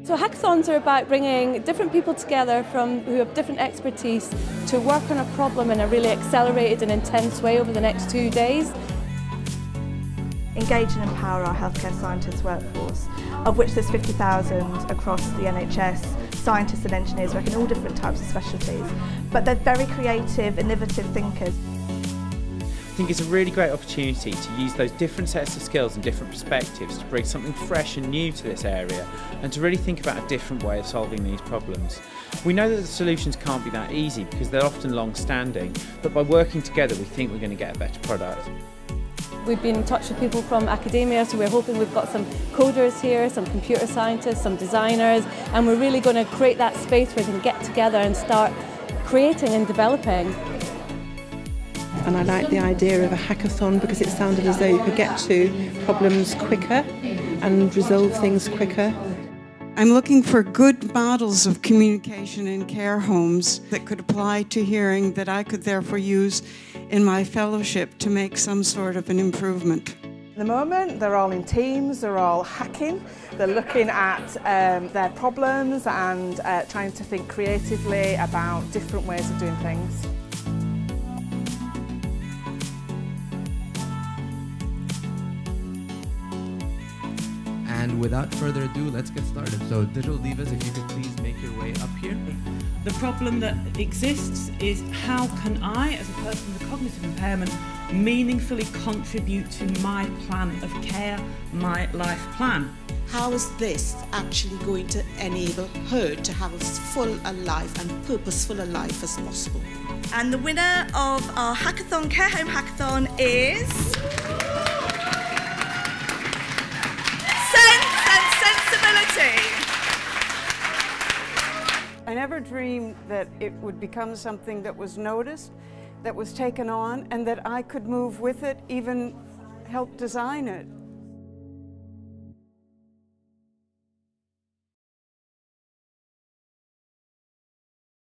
So hackathons are about bringing different people together who have different expertise to work on a problem in a really accelerated and intense way over the next 2 days. Engage and empower our healthcare scientists workforce, of which there's 50,000 across the NHS, scientists and engineers working in all different types of specialties, but they're very creative, innovative thinkers. I think it's a really great opportunity to use those different sets of skills and different perspectives to bring something fresh and new to this area and to really think about a different way of solving these problems. We know that the solutions can't be that easy because they're often long-standing, but by working together we think we're going to get a better product. We've been in touch with people from academia, so we're hoping we've got some coders here, some computer scientists, some designers, and we're really going to create that space where we can get together and start creating and developing. And I like the idea of a hackathon because it sounded as though you could get to problems quicker and resolve things quicker. I'm looking for good models of communication in care homes that could apply to hearing that I could therefore use in my fellowship to make some sort of an improvement. At the moment, they're all in teams, they're all hacking, they're looking at their problems and trying to think creatively about different ways of doing things. And without further ado, let's get started. So Digital Divas, if you could please make your way up here. The problem that exists is how can I, as a person with a cognitive impairment, meaningfully contribute to my plan of care, my life plan? How is this actually going to enable her to have as full a life and purposeful a life as possible? And the winner of our hackathon, Care Home Hackathon, is... I never dreamed that it would become something that was noticed, that was taken on, and that I could move with it, even help design it.